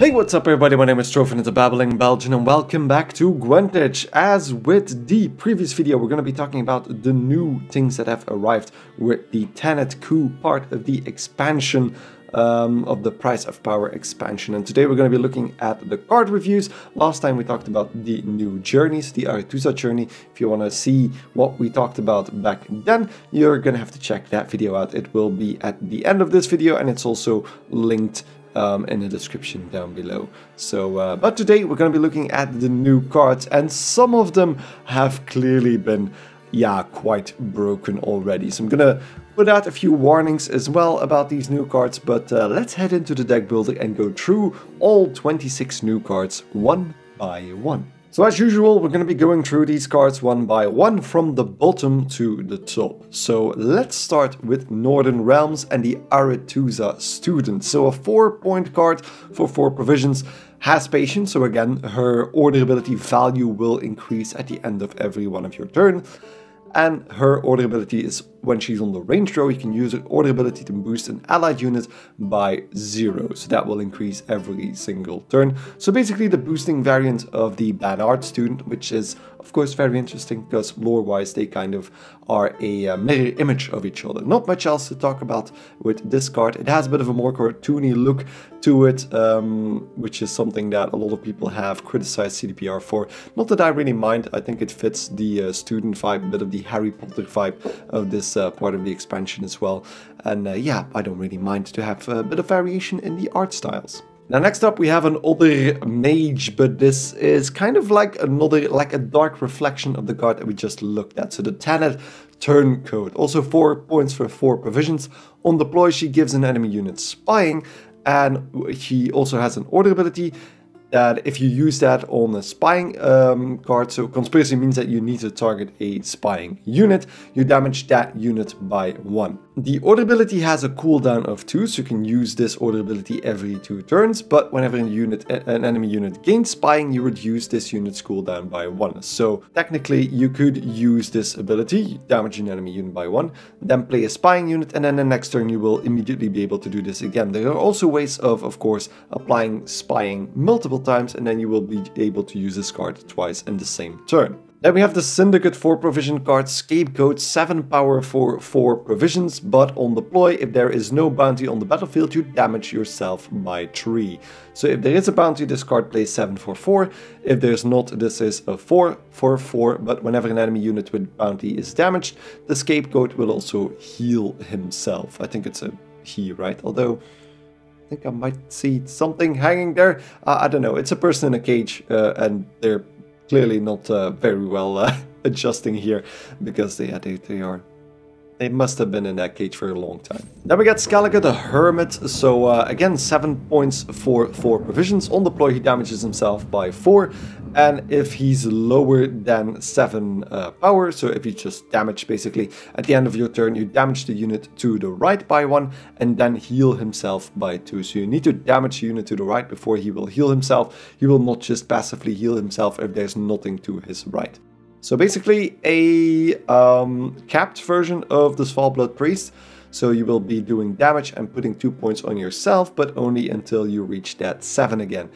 Hey, what's up everybody, my name is Trofen, it's a babbling Belgian, and welcome back to Gwentage. As with the previous video, we're going to be talking about the new things that have arrived with the Thanedd Coup, part of the expansion of the Price of Power expansion. And today we're going to be looking at the card reviews. Last time we talked about the new journeys, the Aretuza journey. If you want to see what we talked about back then, you're going to have to check that video out. It will be at the end of this video, and it's also linked in the description down below. So, but today we're going to be looking at the new cards, and some of them have clearly been, quite broken already. So I'm going to put out a few warnings as well about these new cards, but let's head into the deck building and go through all 26 new cards one by one. So as usual, we're going to be going through these cards one by one from the bottom to the top. So let's start with Northern Realms and the Aretuza Student. So a 4-point card for 4 provisions, has patience, so again, her order ability value will increase at the end of every one of your turn. And her order ability is, when she's on the range row, you can use her order ability to boost an allied unit by 0. So that will increase every single turn. So basically the boosting variant of the Bannard Student, which is of course very interesting because lore-wise they kind of are a mirror image of each other. Not much else to talk about with this card. It has a bit of a more cartoony look to it, which is something that a lot of people have criticized CDPR for. Not that I really mind. I think it fits the student vibe, a bit of the Harry Potter vibe of this part of the expansion as well. And yeah, I don't really mind to have a bit of variation in the art styles. Now next up we have another mage, but this is kind of like another, like a dark reflection of the card that we just looked at. So the Tenet Turncoat, also 4 points for 4 provisions. On deploy she gives an enemy unit spying, and she also has an order ability that if you use that on a spying card, so conspiracy means that you need to target a spying unit, you damage that unit by 1. The order ability has a cooldown of 2, so you can use this order ability every 2 turns, but whenever an enemy unit gains spying, you reduce this unit's cooldown by 1. So technically you could use this ability, damage an enemy unit by 1, then play a spying unit, and then the next turn you will immediately be able to do this again. There are also ways of course, applying spying multiple times, and then you will be able to use this card twice in the same turn. Then we have the Syndicate 4 provision card, Scapegoat, 7 power for 4 provisions, but on deploy, if there is no bounty on the battlefield, you damage yourself by 3. So if there is a bounty, this card plays 7 for 4. If there's not, this is a 4 for 4, but whenever an enemy unit with bounty is damaged, the Scapegoat will also heal himself. I think it's a he, right? Although I think I might see something hanging there. I don't know, it's a person in a cage, and they're clearly not very well adjusting here, because they must have been in that cage for a long time. Then we got Scaliger the Hermit, so again 7 points for 4 provisions. On deploy he damages himself by 4, and if he's lower than 7 power, so if you just damage basically, at the end of your turn you damage the unit to the right by 1 and then heal himself by 2. So you need to damage the unit to the right before he will heal himself. He will not just passively heal himself if there's nothing to his right. So basically a capped version of the Svalblood Priest. So you will be doing damage and putting 2 points on yourself, but only until you reach that 7 again,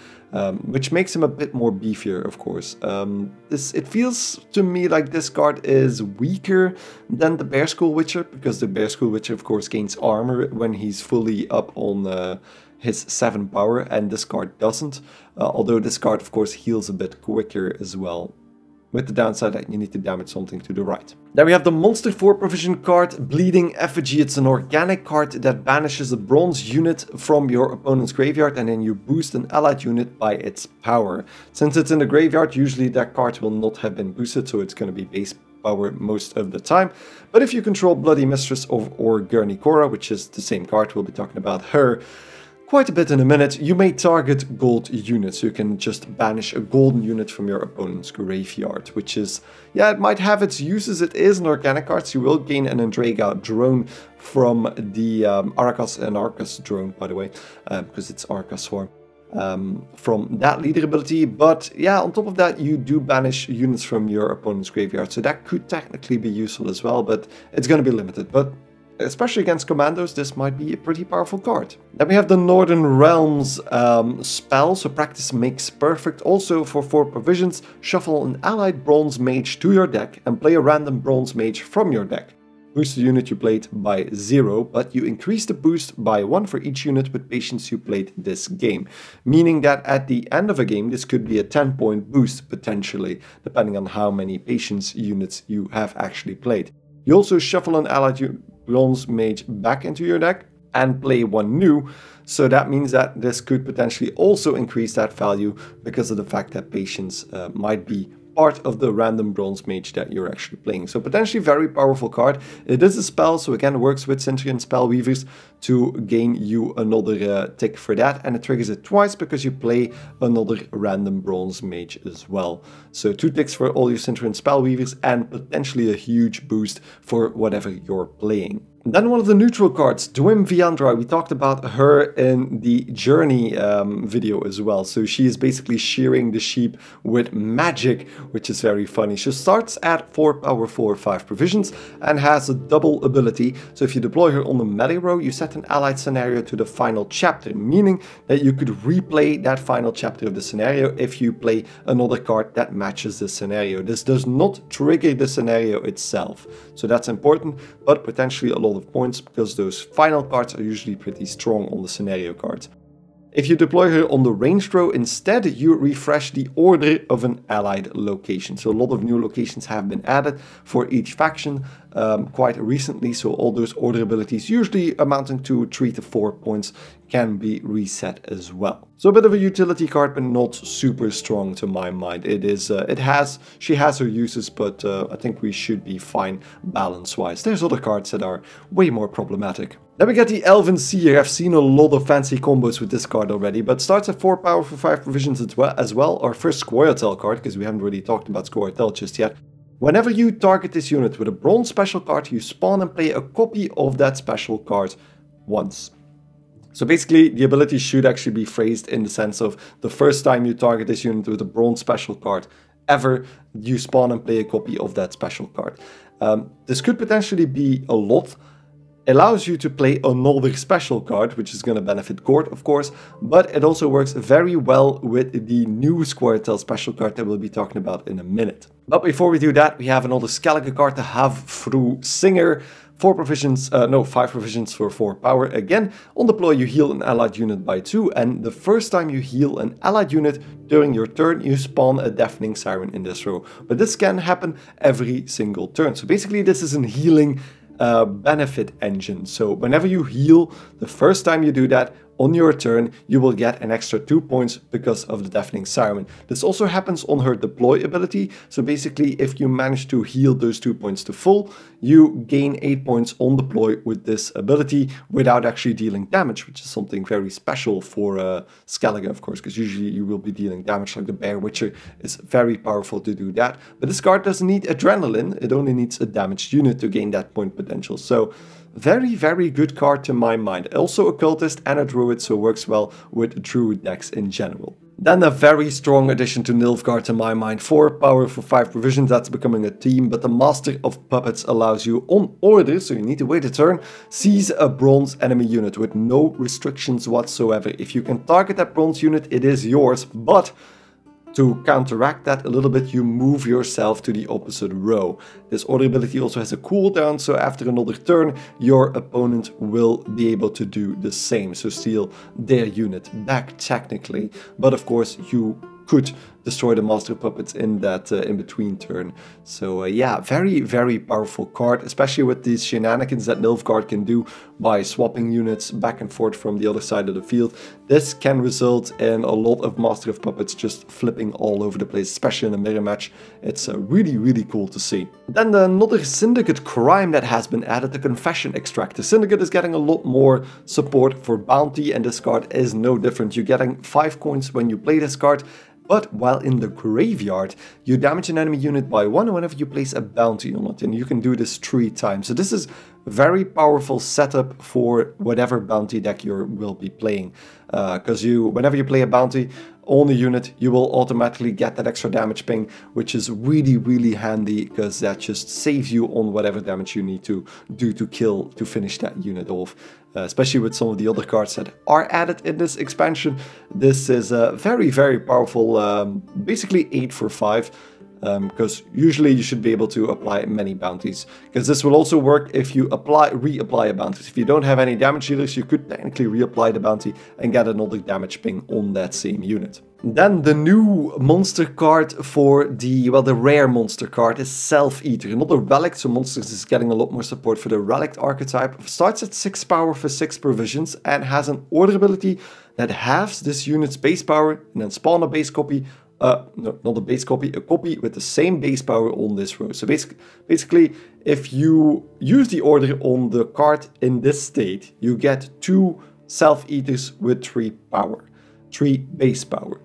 which makes him a bit more beefier, of course. It feels to me like this card is weaker than the Bear School Witcher, because the Bear School Witcher, of course, gains armor when he's fully up on his 7 power, and this card doesn't. Although this card, of course, heals a bit quicker as well, with the downside that you need to damage something to the right. Then we have the Monster 4 provision card, Bleeding Effigy. It's an organic card that banishes a bronze unit from your opponent's graveyard, and then you boost an allied unit by its power. Since it's in the graveyard, usually that card will not have been boosted, so it's going to be base power most of the time. But if you control Bloody Mistress or Gernichora, which is the same card, we'll be talking about her quite a bit in a minute, you may target gold units. You can just banish a golden unit from your opponent's graveyard, which is, yeah, it might have its uses. It is an organic card, so you will gain an Andrega drone from the Arcas, and Arcas drone, by the way, because it's Arcas swarm, from that leader ability. But yeah, on top of that, you do banish units from your opponent's graveyard, so that could technically be useful as well, but it's going to be limited. But Especially against commandos, this might be a pretty powerful card. Then we have the Northern Realms spell, so practice makes perfect. Also for 4 provisions, shuffle an allied bronze mage to your deck and play a random bronze mage from your deck. Boost the unit you played by 0, but you increase the boost by 1 for each unit with patience you played this game. Meaning that at the end of a game, this could be a 10-point boost potentially, depending on how many patience units you have actually played. You also shuffle an allied bronze mage back into your deck and play 1 new, so that means that this could potentially also increase that value because of the fact that patience might be part of the random bronze mage that you're actually playing. So potentially very powerful card. It is a spell, so again works with Centurion Spellweavers to gain you another tick for that, and it triggers it twice because you play another random bronze mage as well. So 2 ticks for all your Centurion Spellweavers and potentially a huge boost for whatever you're playing. Then one of the neutral cards, Dwim Viandra. We talked about her in the Journey video as well. So she is basically shearing the sheep with magic, which is very funny. She starts at 4 power 4, 5 provisions and has a double ability. So if you deploy her on the melee row, you set an allied scenario to the final chapter, meaning that you could replay that final chapter of the scenario if you play another card that matches the scenario. This does not trigger the scenario itself. So that's important, but potentially a lot of points because those final cards are usually pretty strong on the scenario cards. If you deploy her on the ranged row, instead you refresh the order of an allied location. So a lot of new locations have been added for each faction quite recently, so all those order abilities, usually amounting to 3 to 4 points, can be reset as well. So a bit of a utility card, but not super strong to my mind. It is, she has her uses, but I think we should be fine balance-wise. There's other cards that are way more problematic. Then we get the Elven Seer. I've seen a lot of fancy combos with this card already, but starts at 4 power for 5 provisions as well. Our first Scoia'tael card, because we haven't really talked about Scoia'tael just yet. Whenever you target this unit with a bronze special card, you spawn and play a copy of that special card once. So basically, the ability should actually be phrased in the sense of the first time you target this unit with a bronze special card ever, you spawn and play a copy of that special card. This could potentially be a lot. Allows you to play another special card, which is going to benefit Gort, of course, but it also works very well with the new Scoia'tael special card that we'll be talking about in a minute. But before we do that, we have another Skellige card, the Havfru Singer. 5 provisions for 4 power. Again, on deploy you heal an allied unit by 2, and the first time you heal an allied unit during your turn, you spawn a Deafening Siren in this row. But this can happen every single turn. So basically this is a healing benefit engine. So whenever you heal, the first time you do that on your turn, you will get an extra 2 points because of the Deafening Siren. This also happens on her deploy ability. So basically, if you manage to heal those 2 points to full, you gain 8 points on deploy with this ability without actually dealing damage, which is something very special for Scaliger, of course, because usually you will be dealing damage, like the Bear Witcher is very powerful to do that. But this card doesn't need adrenaline, it only needs a damaged unit to gain that point potential. So very, very good card to my mind. Also a cultist and a druid, so works well with druid decks in general. Then a very strong addition to Nilfgaard to my mind. 4 power for 5 provisions, that's becoming a theme, but the Master of Puppets allows you on order, so you need to wait a turn, seize a bronze enemy unit with no restrictions whatsoever. If you can target that bronze unit, it is yours, but to counteract that a little bit, you move yourself to the opposite row. This order ability also has a cooldown, so after another turn, your opponent will be able to do the same. So steal their unit back technically, but of course you could destroy the Master of Puppets in that in-between turn. So yeah, very, very powerful card, especially with these shenanigans that Nilfgaard can do by swapping units back and forth from the other side of the field. This can result in a lot of Master of Puppets just flipping all over the place, especially in a mirror match. It's really, really cool to see. Then another Syndicate crime that has been added, the Confession Extract. The Syndicate is getting a lot more support for bounty, and this card is no different. You're getting 5 coins when you play this card, but while in the graveyard, you damage an enemy unit by 1 whenever you place a bounty on it, and you can do this 3 times. So this is Very powerful setup for whatever bounty deck you will be playing, because whenever you play a bounty on a unit, you will automatically get that extra damage ping, which is really, really handy, because that just saves you on whatever damage you need to do to kill to finish that unit off. Especially with some of the other cards that are added in this expansion, this is a very, very powerful, basically 8 for 5. Because usually you should be able to apply many bounties, because this will also work if you reapply a bounty. If you don't have any damage dealers, you could technically reapply the bounty and get another damage ping on that same unit. Then the new monster card for the, well, the rare monster card is Self-Eater, another relic, so Monsters is getting a lot more support for the relic archetype. Starts at 6 power for 6 provisions and has an order ability that halves this unit's base power and then spawn a base copy. No, not a base copy, a copy with the same base power on this row. So basically, if you use the order on the card in this state, you get 2 Self-Eaters with 3 base power.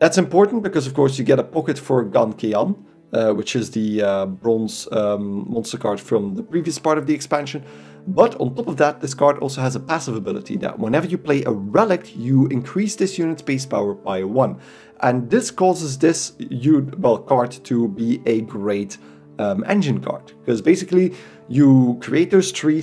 That's important because, of course, you get a pocket for Gan Kean, which is the bronze monster card from the previous part of the expansion. But on top of that, this card also has a passive ability that whenever you play a relic, you increase this unit's base power by 1. And this causes this card to be a great engine card, because basically you create those 2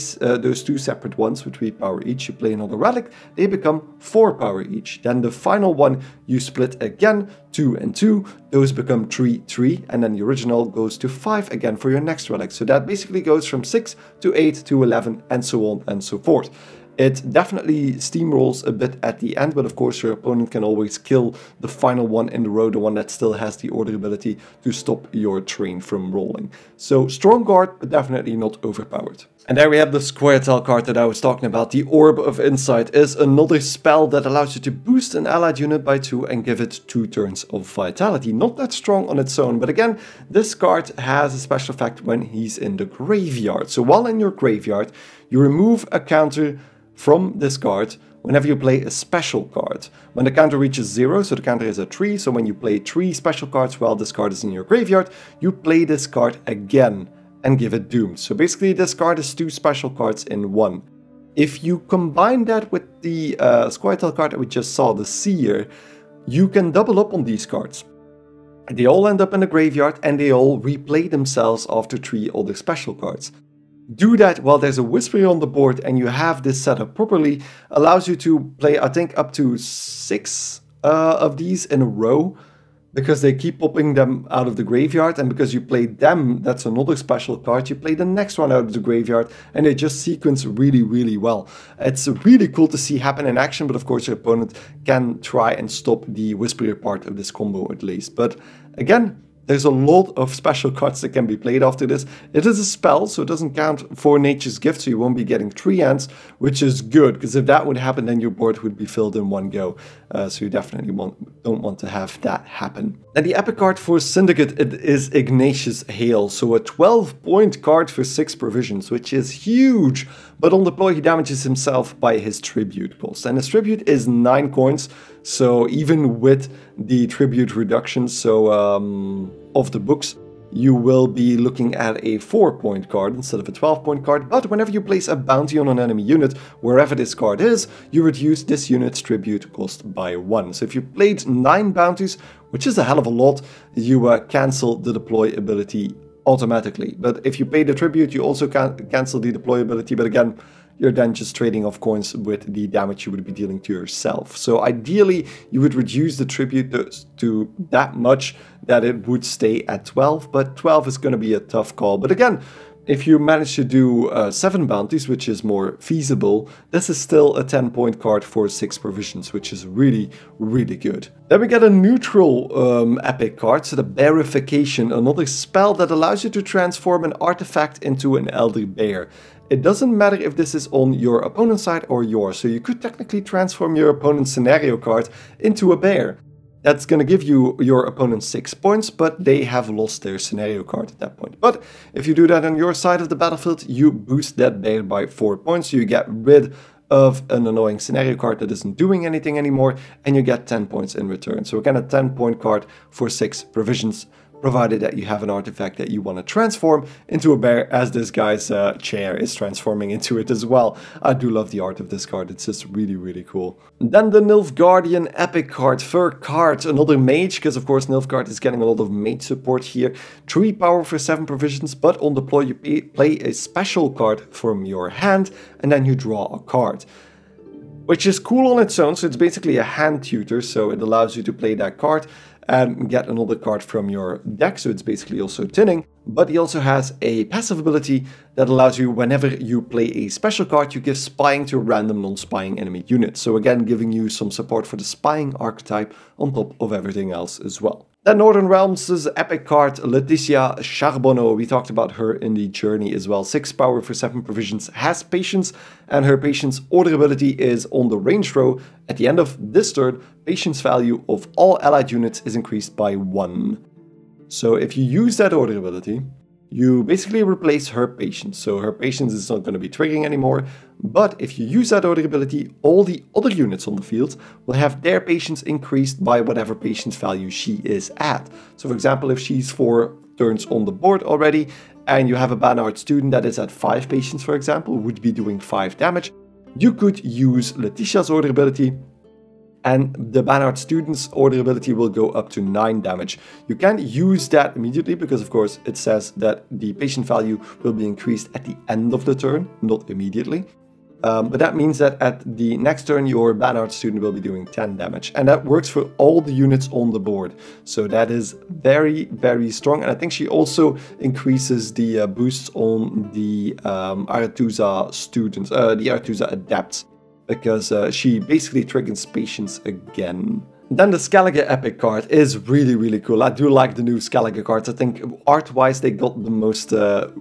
separate ones with 3 power each. You play another relic, they become 4 power each. Then the final one you split again, 2 and 2. Those become 3, 3, and then the original goes to 5 again for your next relic. So that basically goes from 6 to 8 to 11 and so on and so forth. It definitely steamrolls a bit at the end, but of course your opponent can always kill the final one in the row, the one that still has the order ability to stop your train from rolling. So strong guard, but definitely not overpowered. And there we have the Scoia'tael card that I was talking about. The Orb of Insight is another spell that allows you to boost an allied unit by 2 and give it 2 turns of vitality. Not that strong on its own, but again, this card has a special effect when he's in the graveyard. So while in your graveyard, you remove a counter from this card whenever you play a special card. When the counter reaches 0, so the counter is at 3, so when you play 3 special cards while this card is in your graveyard, you play this card again and give it Doomed. So basically this card is 2 special cards in 1. If you combine that with the Scoia'tael card that we just saw, the Seer, you can double up on these cards. They all end up in the graveyard and they all replay themselves after 3 other special cards. Do that while there's a Whisperer on the board and you have this set up properly. Allows you to play, I think, up to 6 of these in a row, because they keep popping them out of the graveyard, and because you play them, that's another special card, you play the next one out of the graveyard, and they just sequence really, really well. It's really cool to see happen in action, but of course your opponent can try and stop the Whisperer part of this combo at least. But again, there's a lot of special cards that can be played after this. It is a spell, so it doesn't count for Nature's Gift, so you won't be getting 3 hands, which is good, because if that would happen, then your board would be filled in one go. So you definitely don't want to have that happen. And the epic card for Syndicate, it is Ignatius Hail, so a 12-point card for 6 provisions, which is huge. But on deploy, he damages himself by his tribute cost. And his tribute is 9 coins, so even with the tribute reduction, so off the books, you will be looking at a 4-point card instead of a 12-point card. But whenever you place a bounty on an enemy unit, wherever this card is, you reduce this unit's tribute cost by 1. So if you played 9 bounties, which is a hell of a lot, you cancel the deploy ability automatically. But if you pay the tribute, you also cancel the deploy ability, but again, you're then just trading off coins with the damage you would be dealing to yourself. So ideally, you would reduce the tribute to that much that it would stay at 12, but 12 is going to be a tough call. But again, if you manage to do 7 bounties, which is more feasible, this is still a 10-point card for 6 provisions, which is really, really good. Then we get a neutral epic card, so the Bearification, another spell that allows you to transform an artifact into an elder bear. It doesn't matter if this is on your opponent's side or yours, so you could technically transform your opponent's scenario card into a bear. That's going to give your opponent 6 points, but they have lost their scenario card at that point. But if you do that on your side of the battlefield, you boost that bear by 4 points, so you get rid of an annoying scenario card that isn't doing anything anymore, and you get 10 points in return. So again, a 10-point card for 6 provisions, provided that you have an artifact that you want to transform into a bear, as this guy's chair is transforming into it as well. I do love the art of this card, it's just really, really cool. Then the Nilfgaardian epic card, Fur Card, another mage, because of course Nilfgaard is getting a lot of mage support here. 3 power for 7 provisions, but on deploy you play a special card from your hand, and then you draw a card. Which is cool on its own, so it's basically a hand tutor, so it allows you to play that card and get another card from your deck, so it's basically also tinning. But he also has a passive ability that allows you, whenever you play a special card, you give spying to a random non-spying enemy unit. So again, giving you some support for the spying archetype on top of everything else as well. Then Northern Realms' epic card, Leticia Charbonneau, we talked about her in the journey as well. 6 power for 7 provisions, has patience, and her patience order ability is on the range row. At the end of this turn, patience value of all allied units is increased by 1. So if you use that order ability, you basically replace her patience. So her patience is not going to be triggering anymore, but if you use that order ability, all the other units on the field will have their patience increased by whatever patience value she is at. So for example, if she's 4 turns on the board already, and you have a Bannard student that is at 5 patience, for example, would be doing 5 damage, you could use Letitia's order ability, and the Bannard student's order ability will go up to 9 damage. You can't use that immediately because of course it says that the patient value will be increased at the end of the turn, not immediately. But that means that at the next turn your Bannard student will be doing 10 damage. And that works for all the units on the board. So that is very, very strong. And I think she also increases the boosts on the Aretuza students, the Aretuza adepts, because she basically triggers patience again. Then the Skellige epic card is really, really cool. I do like the new Skellige cards. I think art-wise they got the most, the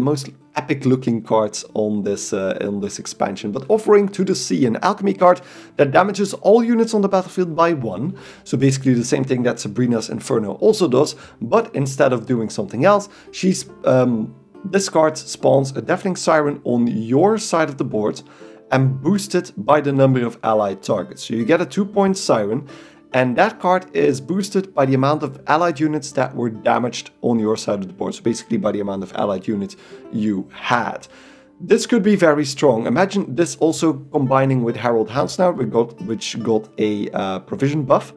most epic-looking cards on this expansion. But Offering to the Sea, an alchemy card that damages all units on the battlefield by 1. So basically the same thing that Sabrina's Inferno also does, but instead of doing something else, she's this card spawns a Deafening Siren on your side of the board, and boosted by the number of allied targets. So you get a 2-point siren, and that card is boosted by the amount of allied units that were damaged on your side of the board. So basically by the amount of allied units you had. This could be very strong. Imagine this also combining with Harold Houndsnout, which got a provision buff.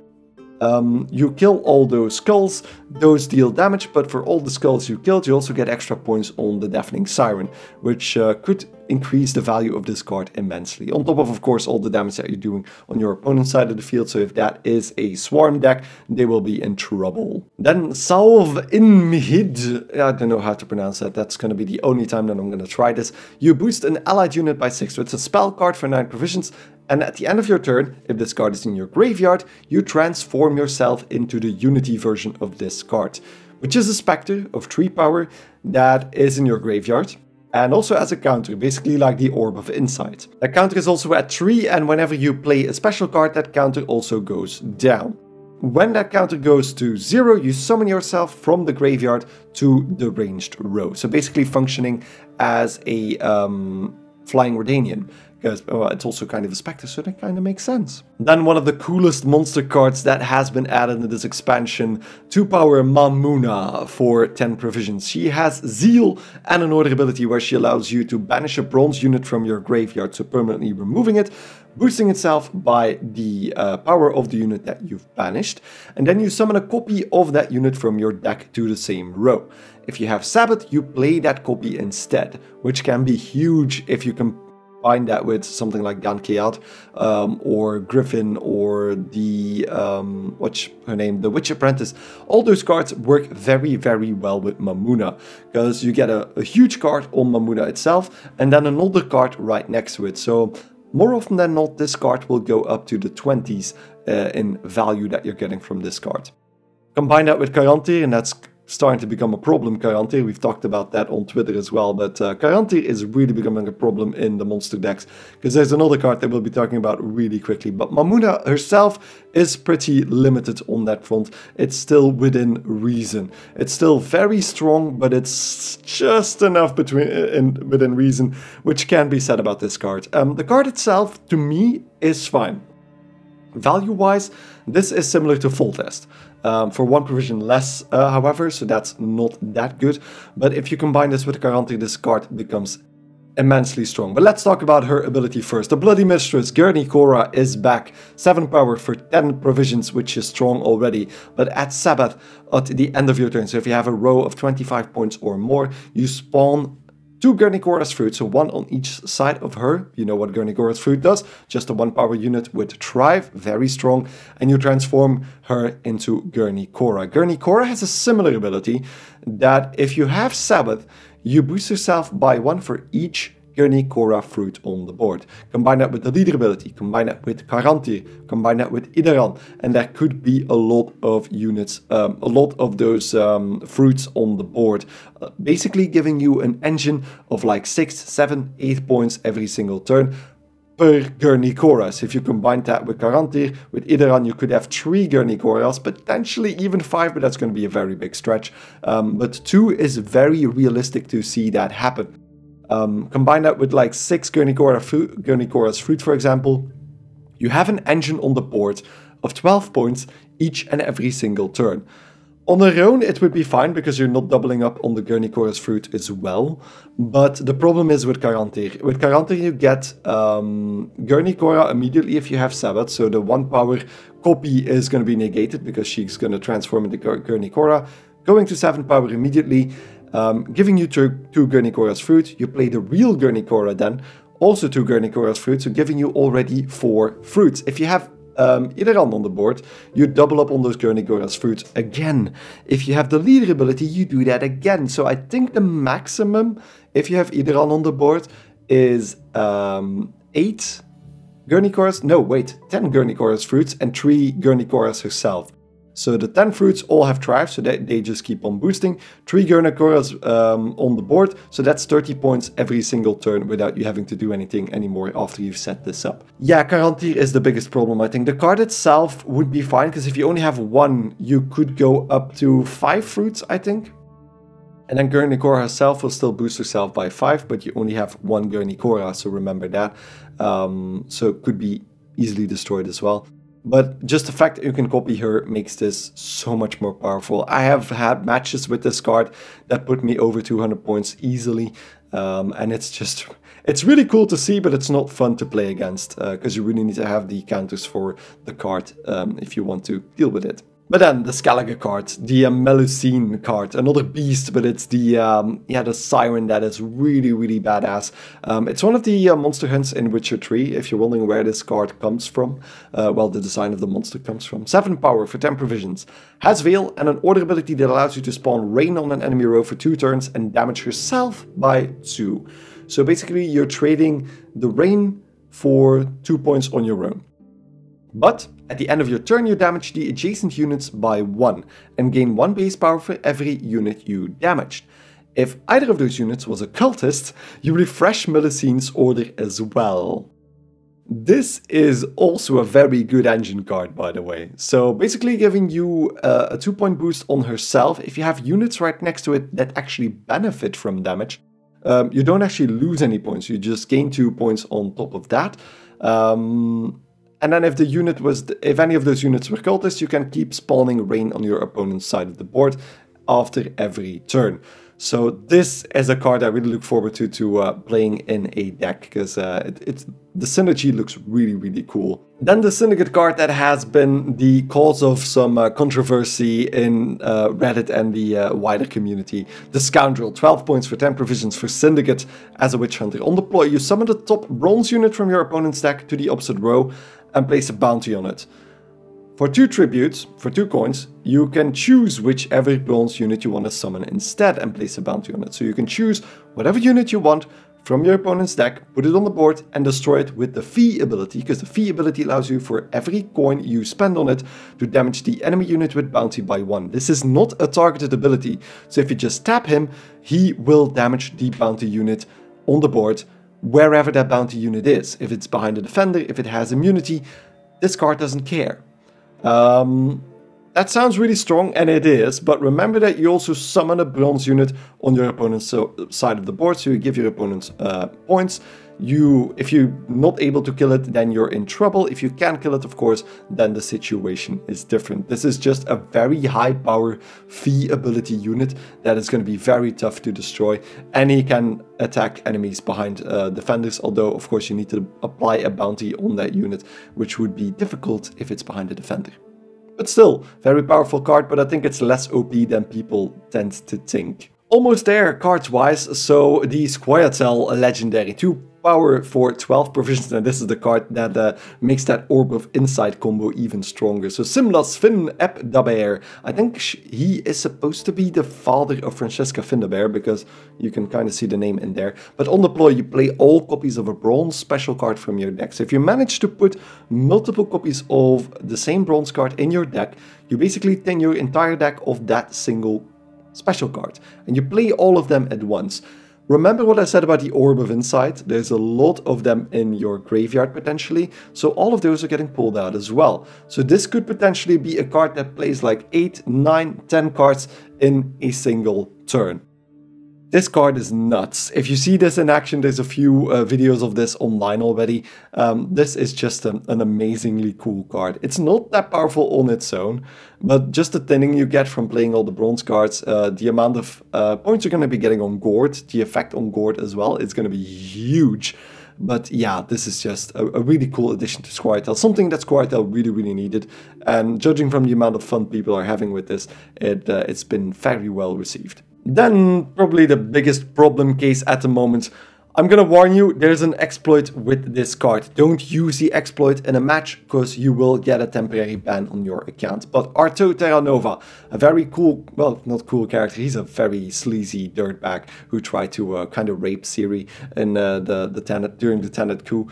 You kill all those skulls, those deal damage, but for all the skulls you killed, you also get extra points on the Deafening Siren, which could increase the value of this card immensely. On top of course, all the damage that you're doing on your opponent's side of the field, so if that is a Swarm deck, they will be in trouble. Then Salve Inmihid, I don't know how to pronounce that, that's going to be the only time that I'm going to try this. You boost an allied unit by 6, so it's a spell card for 9 provisions, and at the end of your turn, if this card is in your graveyard, you transform yourself into the Unity version of this card, which is a Spectre of 3 power that is in your graveyard, and also as a counter, basically like the Orb of Insight. That counter is also at 3, and whenever you play a special card, that counter also goes down. When that counter goes to 0, you summon yourself from the graveyard to the ranged row. So basically functioning as a Flying Redanian. Well, it's also kind of a Spectre, so that kind of makes sense. Then one of the coolest monster cards that has been added in this expansion, 2-power Mamuna for 10 provisions. She has Zeal and an order ability where she allows you to banish a bronze unit from your graveyard, so permanently removing it, boosting itself by the power of the unit that you've banished, and then you summon a copy of that unit from your deck to the same row. If you have Sabbath, you play that copy instead, which can be huge if you can combine that with something like Gankeat or Griffin or the the Witch Apprentice. All those cards work very, very well with Mamuna, because you get a huge card on Mamuna itself and then another card right next to it. So more often than not, this card will go up to the 20s in value that you're getting from this card. Combine that with Karantir, and that's starting to become a problem. Karantir, we've talked about that on Twitter as well, but Karantir is really becoming a problem in the monster decks, because there's another card that we'll be talking about really quickly, but Mamuna herself is pretty limited on that front. It's still within reason. It's still very strong, but it's just enough within reason, which can be said about this card. The card itself, to me, is fine. Value-wise, this is similar to Foltest. for one provision less, however, so that's not that good. But if you combine this with Karantir, this card becomes immensely strong. But let's talk about her ability first. The Bloody Mistress, Gernichora, is back. 7 power for 10 provisions, which is strong already. But at Sabbath, at the end of your turn, so if you have a row of 25 points or more, you spawn 2 Gernichora's Fruit, so one on each side of her. You know what Gernichora's Fruit does, just a 1 power unit with Thrive, very strong, and you transform her into Gernichora. Gernichora has a similar ability that if you have Sabbath, you boost yourself by 1 for each Gernichora Fruit on the board. Combine that with the leader ability, combine that with Karantir, combine that with Ideran, and there could be a lot of units, a lot of those fruits on the board, basically giving you an engine of like 6, 7, 8 points every single turn per Gernichora. So if you combine that with Karantir, with Ideran, you could have 3 Gernichoras, potentially even 5, but that's going to be a very big stretch. But 2 is very realistic to see that happen. Combine that with like 6 Gernichora's Fruit, for example. You have an engine on the board of 12 points each and every single turn. On their own, it would be fine, because you're not doubling up on the Gernichora's Fruit as well. But the problem is with Karantir. With Karantir, you get Gernichora immediately if you have Sabbath. So the 1 power copy is going to be negated because she's going to transform into Gernichora. Going to 7 power immediately, giving you 2 Gernichora's Fruit. You play the real Gernichora then, also 2 Gernichora's Fruit, so giving you already 4 fruits. If you have Ideran on the board, you double up on those Gernichora's Fruits again. If you have the leader ability, you do that again. So I think the maximum, if you have Ideran on the board, is 8 Gernichora's, no wait, 10 Gernichora's Fruits and 3 Gernichora's herself. So the 10 fruits all have Thrive, so they just keep on boosting. 3 Gernichora's on the board, so that's 30 points every single turn without you having to do anything anymore after you've set this up. Yeah, Karantir is the biggest problem, I think. The card itself would be fine, because if you only have 1, you could go up to 5 fruits, I think. And then Gernichora herself will still boost herself by 5, but you only have 1 Gernichora, so remember that. So it could be easily destroyed as well. But just the fact that you can copy her makes this so much more powerful. I have had matches with this card that put me over 200 points easily. And it's really cool to see, but it's not fun to play against, because you really need to have the counters for the card if you want to deal with it. But then the Scaliger card, the Melusine card, another beast, but it's the Siren that is really, really badass. It's one of the monster hunts in Witcher 3, if you're wondering where this card comes from. Well, the design of the monster comes from. 7 power for 10 provisions. Has Veil and an order ability that allows you to spawn Rain on an enemy row for 2 turns and damage yourself by 2. So basically you're trading the Rain for 2 points on your own. But at the end of your turn, you damage the adjacent units by 1 and gain 1 base power for every unit you damaged. If either of those units was a cultist, you refresh Melusine's order as well. This is also a very good engine card, by the way. So basically giving you a 2-point boost on herself. If you have units right next to it that actually benefit from damage, you don't actually lose any points. You just gain 2 points on top of that. And then if the unit was, if any of those units were cultists, you can keep spawning Rain on your opponent's side of the board after every turn. So this is a card I really look forward to playing in a deck, because the synergy looks really, really cool. Then the Syndicate card that has been the cause of some controversy in Reddit and the wider community. The Scoundrel, 12 points for 10 provisions for Syndicate as a Witch Hunter. On deploy, you summon the top bronze unit from your opponent's deck to the opposite row and place a bounty on it. For 2 tributes, for 2 coins, you can choose whichever bronze unit you want to summon instead and place a bounty on it. So you can choose whatever unit you want from your opponent's deck, put it on the board and destroy it with the Fee ability, because the Fee ability allows you for every coin you spend on it to damage the enemy unit with bounty by 1. This is not a targeted ability, so if you just tap him, he will damage the bounty unit on the board wherever that bounty unit is. If it's behind a defender, if it has immunity, this card doesn't care. That sounds really strong, and it is, but remember that you also summon a bronze unit on your opponent's side of the board, so you give your opponent points. If you're not able to kill it, then you're in trouble. If you can kill it, of course, then the situation is different. This is just a very high power fee ability unit that is going to be very tough to destroy, and he can attack enemies behind defenders, although of course you need to apply a bounty on that unit, which would be difficult if it's behind a defender. But still, very powerful card, but I think it's less OP than people tend to think. Almost there cards-wise, so the Scoia'tael Legendary 2 power for 12 provisions, and this is the card that makes that Orb of Insight combo even stronger. So Simlas Finn Ep Daber. I think he is supposed to be the father of Francesca Findaber, because you can kind of see the name in there. But on deploy, you play all copies of a bronze special card from your deck. So if you manage to put multiple copies of the same bronze card in your deck, you basically thin your entire deck of that single card. Special card, and you play all of them at once. Remember what I said about the Orb of Insight? There's a lot of them in your graveyard potentially, so all of those are getting pulled out as well. So this could potentially be a card that plays like 8, 9, 10 cards in a single turn. This card is nuts. If you see this in action, there's a few videos of this online already. This is just an amazingly cool card. It's not that powerful on its own, but just the thinning you get from playing all the bronze cards, the amount of points you're going to be getting on Gort, the effect on Gort as well, it's going to be huge. But yeah, this is just a really cool addition to Scoia'tael, something that Scoia'tael really, really needed. And judging from the amount of fun people are having with this, it's been very well received. Then, probably the biggest problem case at the moment. I'm gonna warn you, there's an exploit with this card. Don't use the exploit in a match, because you will get a temporary ban on your account. But Artaud Terranova, a very cool, well, not cool character, he's a very sleazy dirtbag who tried to kind of rape Ciri in during the Thanedd Coup.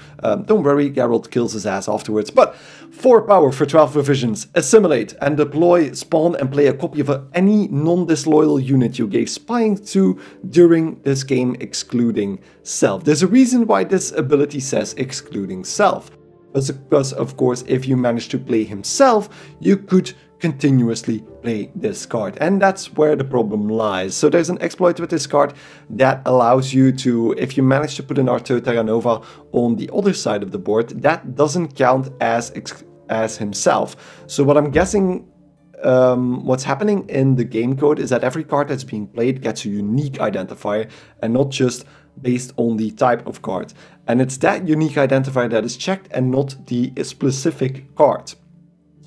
Don't worry, Geralt kills his ass afterwards. But 4 power for 12 provisions, assimilate and deploy, spawn and play a copy of any non-disloyal unit you gave spying to during this game, excluding self. There's a reason why this ability says excluding self. That's because, of course, if you manage to play himself, you could continuously play this card. And that's where the problem lies. So there's an exploit with this card that allows you to, if you manage to put an Artaud Terranova on the other side of the board, that doesn't count as himself. So what I'm guessing what's happening in the game code is that every card that's being played gets a unique identifier, and not just based on the type of card. And it's that unique identifier that is checked and not the specific card.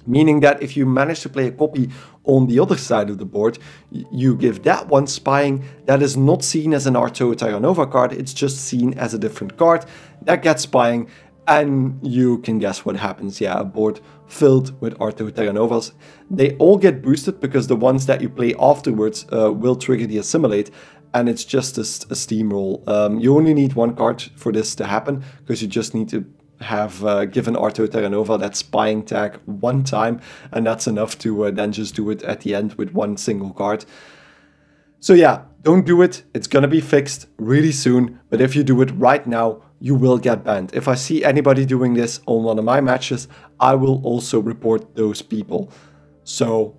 Meaning that if you manage to play a copy on the other side of the board, you give that one spying. That is not seen as an Artaud Terranova card, it's just seen as a different card that gets spying, and you can guess what happens. Yeah, a board filled with Artaud Terranovas. They all get boosted because the ones that you play afterwards will trigger the assimilate. And it's just a steamroll. You only need one card for this to happen, because you just need to have given Artaud Terranova that spying tag one time, and that's enough to then just do it at the end with one single card. So yeah, don't do it. It's gonna be fixed really soon, but if you do it right now, you will get banned. If I see anybody doing this on one of my matches, I will also report those people. So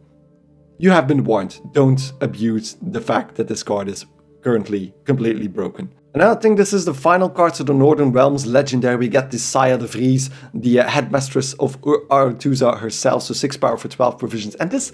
you have been warned. Don't abuse the fact that this card is currently completely broken. And I think this is the final card. So the Northern Realms Legendary, we get Tissaia de Vries, the headmistress of Aretuza herself. So 6 power for 12 provisions. And this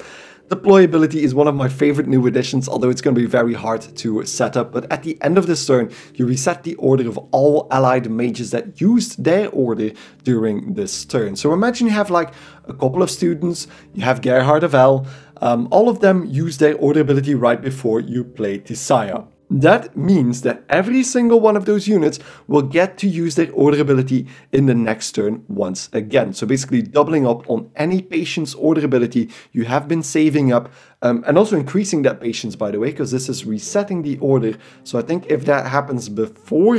deployability is one of my favorite new additions, although it's going to be very hard to set up. But at the end of this turn, you reset the order of all allied mages that used their order during this turn. So imagine you have like a couple of students, you have Gerhard of Hell, all of them use their order ability right before you play Tissaia. That means that every single one of those units will get to use their order ability in the next turn once again. So basically doubling up on any patient's order ability you have been saving up, and also increasing that patience, by the way, because this is resetting the order. So I think if that happens before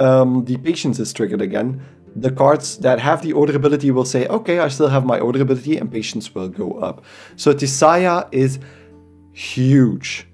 the patience is triggered again, the cards that have the order ability will say, okay, I still have my order ability, and patience will go up. So Tissaia is huge.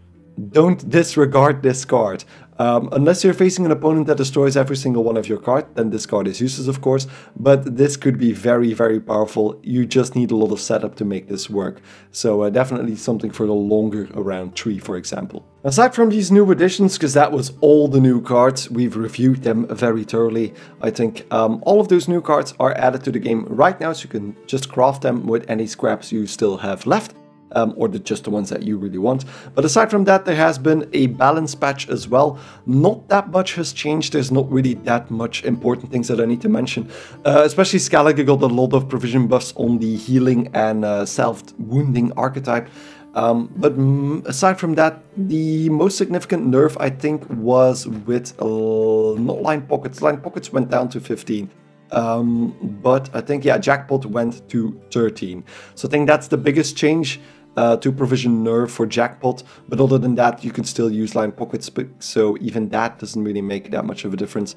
Don't disregard this card. Unless you're facing an opponent that destroys every single one of your cards, then this card is useless, of course, but this could be very, very powerful. You just need a lot of setup to make this work. So definitely something for the longer around 3, for example. Aside from these new additions, because that was all the new cards, we've reviewed them very thoroughly. I think all of those new cards are added to the game right now, so you can just craft them with any scraps you still have left. Or just the ones that you really want. But aside from that, there has been a balance patch as well. Not that much has changed. There's not really that much important things that I need to mention. Especially Scaliger got a lot of provision buffs on the healing and self-wounding archetype. But aside from that, the most significant nerf, I think, was with not line pockets. Line pockets went down to 15. But I think, yeah, Jackpot went to 13. So I think that's the biggest change to provision nerf for Jackpot. But other than that, you can still use line pockets, so even that doesn't really make that much of a difference.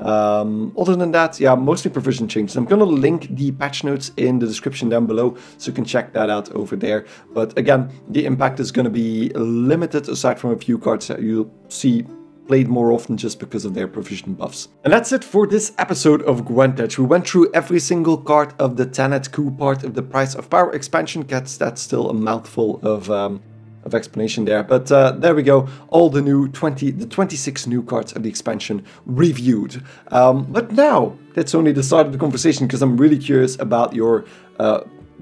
Other than that, yeah, mostly provision changes. I'm gonna link the patch notes in the description down below, so you can check that out over there. But again, the impact is gonna be limited, aside from a few cards that you'll see played more often just because of their provision buffs. And that's it for this episode of Gwentage. We went through every single card of the Thanedd Coup part of the Price of Power expansion. That's still a mouthful of explanation there, but there we go. All the new 26 new cards of the expansion reviewed. But now that's only the start of the conversation, because I'm really curious about your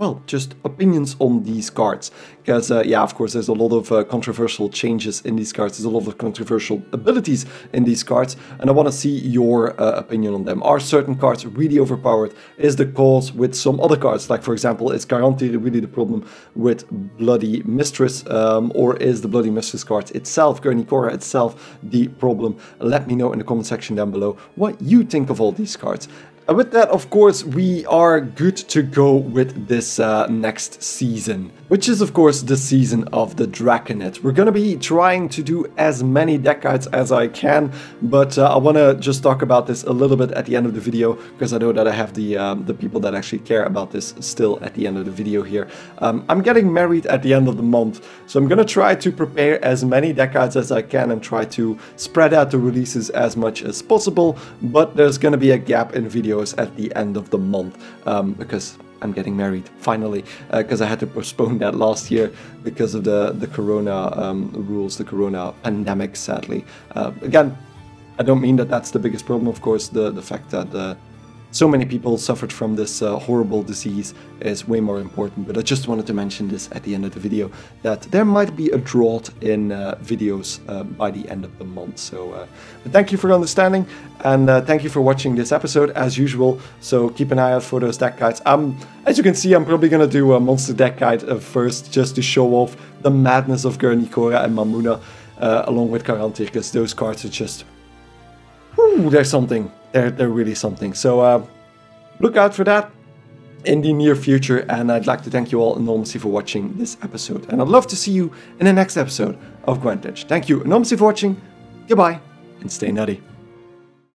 well, just opinions on these cards, because yeah, of course, there's a lot of controversial changes in these cards. There's a lot of controversial abilities in these cards, and I want to see your opinion on them. Are certain cards really overpowered? Is the cause with some other cards, like for example, is Karantir really the problem with Bloody Mistress, or is the Bloody Mistress card itself, Gernichora itself, the problem? Let me know in the comment section down below what you think of all these cards. And with that, of course, we are good to go with this next season, which is, of course, the season of the Draconet. We're going to be trying to do as many deck guides as I can, but I want to just talk about this a little bit at the end of the video, because I know that I have the people that actually care about this still at the end of the video here. I'm getting married at the end of the month, so I'm going to try to prepare as many deck guides as I can and try to spread out the releases as much as possible, but there's going to be a gap in videos at the end of the month, because I'm getting married finally, because I had to postpone that last year because of the corona rules, the corona pandemic, sadly. Again, I don't mean that that's the biggest problem, of course. The fact that so many people suffered from this horrible disease is way more important, but I just wanted to mention this at the end of the video, that there might be a drought in videos by the end of the month. So but thank you for understanding, and thank you for watching this episode as usual. So keep an eye out for those deck guides. As you can see, I'm probably gonna do a monster deck guide first, just to show off the madness of Gernichora and Mamuna, along with Karantir, because those cards are just, ooh, there's something. They're really something. So look out for that in the near future, and I'd like to thank you all enormously for watching this episode, and I'd love to see you in the next episode of Gwentage. Thank you enormously for watching, goodbye, and stay nutty.